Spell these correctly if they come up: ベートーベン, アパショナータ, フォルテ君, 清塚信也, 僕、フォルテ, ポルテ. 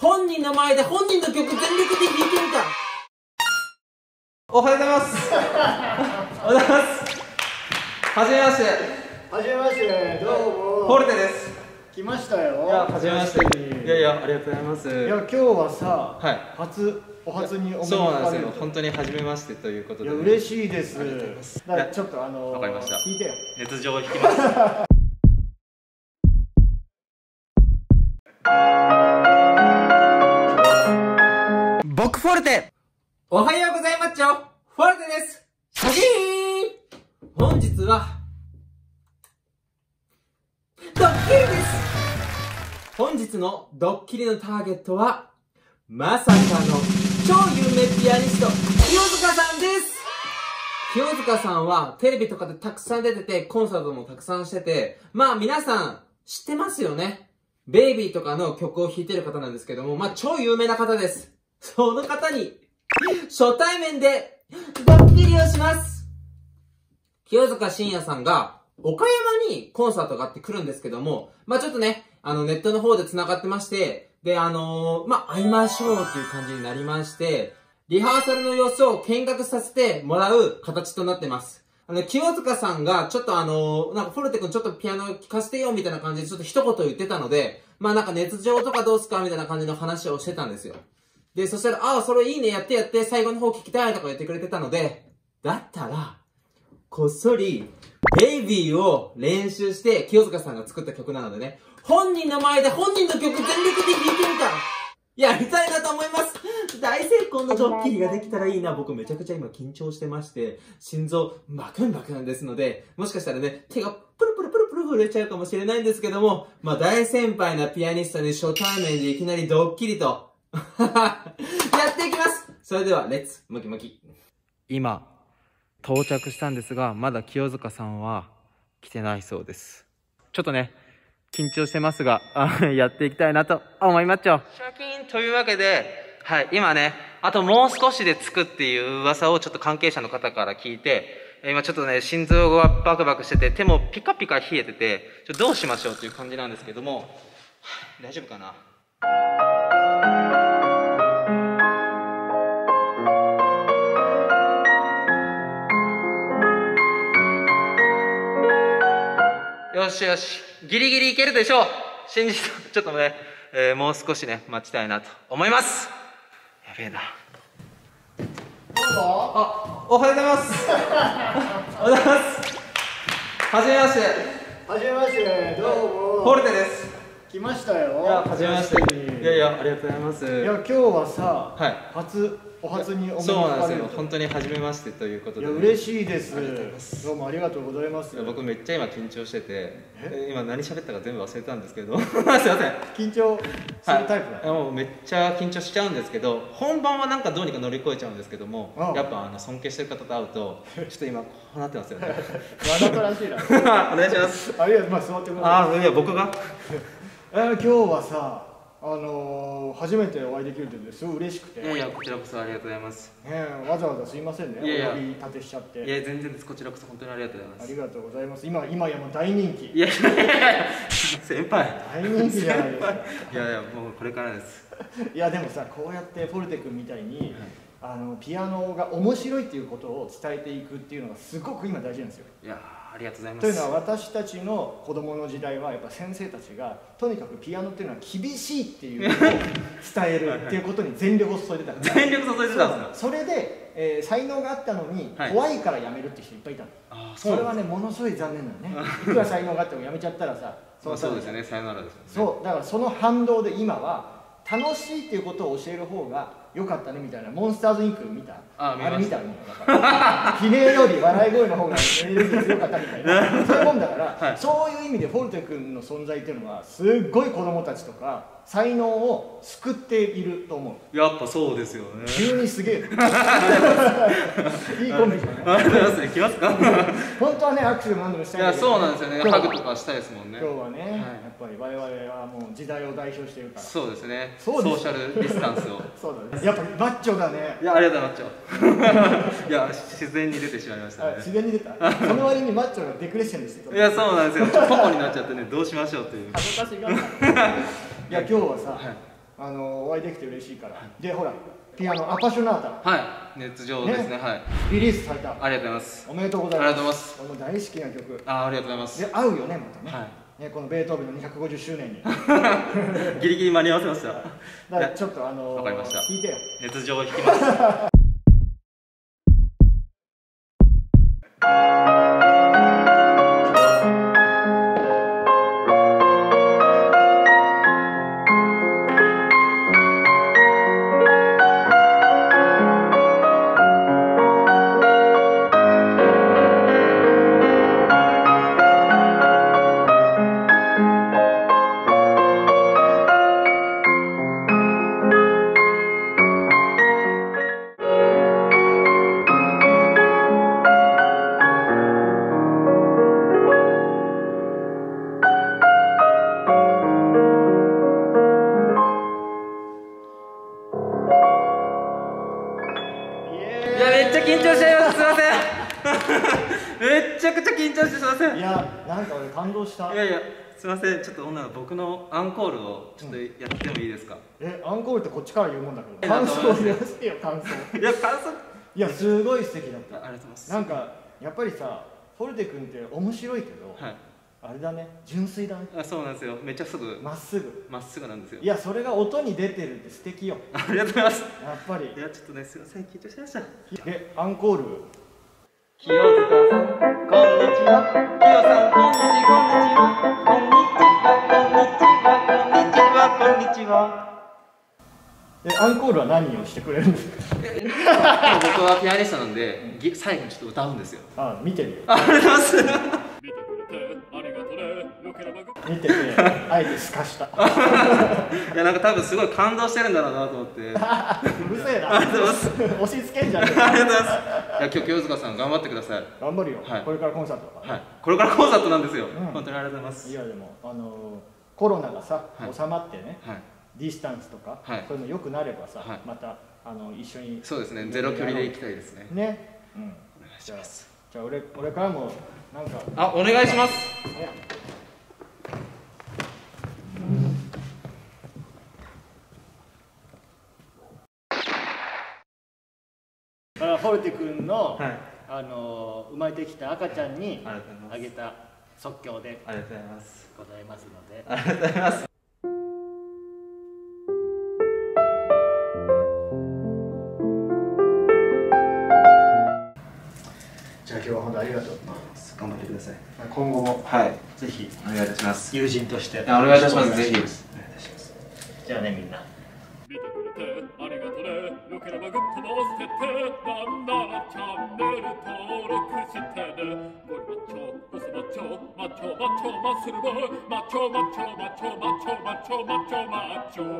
本人の前で本人の曲全力で弾いてみた。おはようございます。おはようございます。はじめまして。はじめまして。どうもポルテです。来ましたよ。いや、はじめまして。いやいや、ありがとうございます。いや、今日はさ、お初にお目にかかれる。そうなんですよ、本当にはじめましてということで。いや、嬉しいです。ありがとうございます。だからちょっとわかりました。聞いてよ。熱情を引きます。僕フォルテ。おはようございます。フォルテです。シャキーン。本日はドッキリです。本日のドッキリのターゲットはまさかの超有名ピアニスト、清塚さんです。清塚さんはテレビとかでたくさん出てて、コンサートもたくさんしてて、まあ皆さん知ってますよね。ベイビーとかの曲を弾いてる方なんですけども、まあ超有名な方です。その方に、初対面で、ドッキリをします。清塚信也さんが、岡山にコンサートがあって来るんですけども、まぁ、ちょっとね、ネットの方で繋がってまして、で、まぁ、会いましょうっていう感じになりまして、リハーサルの様子を見学させてもらう形となってます。清塚さんが、ちょっとなんか、フォルテ君ちょっとピアノ聴かせてよみたいな感じで、ちょっと一言言ってたので、まぁ、なんか熱情とかどうすかみたいな感じの話をしてたんですよ。で、そしたら、ああ、それいいね、やってやって、最後の方聞きたいとか言ってくれてたので、だったら、こっそり、ベイビーを練習して、清塚さんが作った曲なのでね、本人の前で本人の曲全力で弾いてみた。やりたいなと思います。大成功のドッキリができたらいいな。僕めちゃくちゃ今緊張してまして、心臓バクンバクンですので、もしかしたらね、手がプルプルプルプル震えちゃうかもしれないんですけども、まあ大先輩なピアニストに初対面でいきなりドッキリと、やっていきます。それではレッツムキムキ。今到着したんですが、まだ清塚さんは来てないそうです。ちょっとね緊張してますがやっていきたいなと思います。シャキーンというわけで、はい、今ねあともう少しで着くっていう噂をちょっと関係者の方から聞いて、今ちょっとね心臓がバクバクしてて手もピカピカ冷えてて、ちょっとどうしましょうという感じなんですけども、大丈夫かな。よしよし、ギリギリいけるでしょう。信じて、ちょっとね、もう少しね待ちたいなと思います。やべえな。あ、おはようございます。おはようございます。はじめまして。はじめまして。どうもポルテです。来ましたよ。いや、はじめまして。いやいや、ありがとうございます。いや、今日はさ、はい、お初にお目にかかれる。そうなんですよ、本当に初めましてということで、ね、いや嬉しいです。どうもありがとうございます。いや僕めっちゃ今緊張してて、今何喋ったか全部忘れたんですけどすいません。緊張するタイプだ、はい、もうめっちゃ緊張しちゃうんですけど、本番はなんかどうにか乗り越えちゃうんですけども、やっぱ尊敬してる方と会うとちょっと今こうなってますよね。わざとらしいな。お願いします。あ、いや、まあ座ってください。あ、いや僕が今日はさ初めてお会いできるというのですごい嬉しくて。いやいや、こちらこそありがとうございます、わざわざすいませんね、お呼び立てしちゃって。いや全然です。こちらこそ本当にありがとうございます。ありがとうございます。今やもう大人気。いやいやいや先輩大人気じゃないですか。いやいや、もうこれからです。いやでもさ、こうやってフォルテ君みたいに、ピアノが面白いっていうことを伝えていくっていうのがすごく今大事なんですよ。いやありがとうございます。というのは、私たちの子供の時代はやっぱ先生たちがとにかくピアノっていうのは厳しいっていうのを伝えるっていうことに全力を注いでたから。全力注いでたんですよ。それで、才能があったのに怖いからやめるって人いっぱいいたの、それはねものすごい残念なのね。いくら才能があってもやめちゃったらさ、そうですよね、才能あるですよね。そうだから、その反動で今は楽しいっていうことを教える方がよかったねみたいな。モンスターズインク見た？あれ見たもんだから悲鳴より笑い声の方がエネルギー強かったみたいなそういうもんだから、はい、そういう意味でフォルテ君の存在っていうのはすっごい子供たちとか才能を救っていると思う。やっぱそうですよね。急にすげえいいコンビじゃないですね。来ますか。本当はね、握手でも何でもしたいんだけど、いやそうなんですよね、ハグとかしたいですもんね。今日はね、やっぱり我々はもう時代を代表しているから。そうですね、ソーシャルディスタンスを。そうだね、やっぱりマッチョだね。いや、ありがとうございますマッチョ。いや自然に出てしまいましたね。自然に出た。その割にマッチョがデクレッシェンですよ。いやそうなんですよ、ポコになっちゃってね、どうしましょうっていう。恥ずかしが。いや今日はさ、お会いできて嬉しいから。でほらピアノアパショナータ、はい、ネット上ですね、はい、リリースされた。ありがとうございます。おめでとうございます。ありがとうございます。この大好きな曲、ありがとうございます。で合うよね、またね、はいね、このベートーベンの250周年にギリギリ間に合わせました。だからちょっとわかりました。聞いてよ、ネット上弾きますめちゃくちゃ緊張してすいません。いやなんか俺感動した。いやいやすいません、ちょっと女の僕のアンコールをちょっとやってもいいですか。えアンコールってこっちから言うもんだけど、感想言わせてよ感想。いや感想、いやすごい素敵だった。ありがとうございます。なんかやっぱりさフォルテ君って面白いけど、はい、あれだね、純粋だね。あそうなんですよ、めっちゃすぐまっすぐまっすぐなんですよ。いやそれが音に出てるって素敵よ。ありがとうございます。やっぱりいやちょっとねすいません緊張しました。でアンコール、清塚さん、こんにちは。清さん、こんにちは。え、アンコールは何をしてくれるんですか。僕はピアニストなんで、最後にちょっと歌うんですよ。あ、見てるよ。ありがとうございます。見てて、あえてすかした。いや、なんか多分すごい感動してるんだろうなと思って。うるせえな。ありがとうございます。押し付けんじゃねえ。ありがとうございます。いや今日清塚さん頑張ってください。頑張るよ。これからコンサートだから。これからコンサートなんですよ。本当にありがとうございます。いやでもコロナがさ収まってね、ディスタンスとかそういうの良くなればさ、また一緒に。そうですね。ゼロ距離で行きたいですね。ね。うん。お願いします。じゃあ俺からもなんか。あお願いします。フォルテ君の生まれてきた赤ちゃんにあげた即興でございますので。ありがとうございます。じゃあ今日は本当ありがとう。頑張ってください。今後もぜひお願いいたします。友人としてお願いいたします。ぜひお願いいたします。じゃあねみんな。マッチョマッチョマッチョマッチョマッチョマッチョマッチョマッチョマッチョマッチョマッチョマッチョ